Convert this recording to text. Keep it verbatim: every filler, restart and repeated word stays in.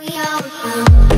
we all know.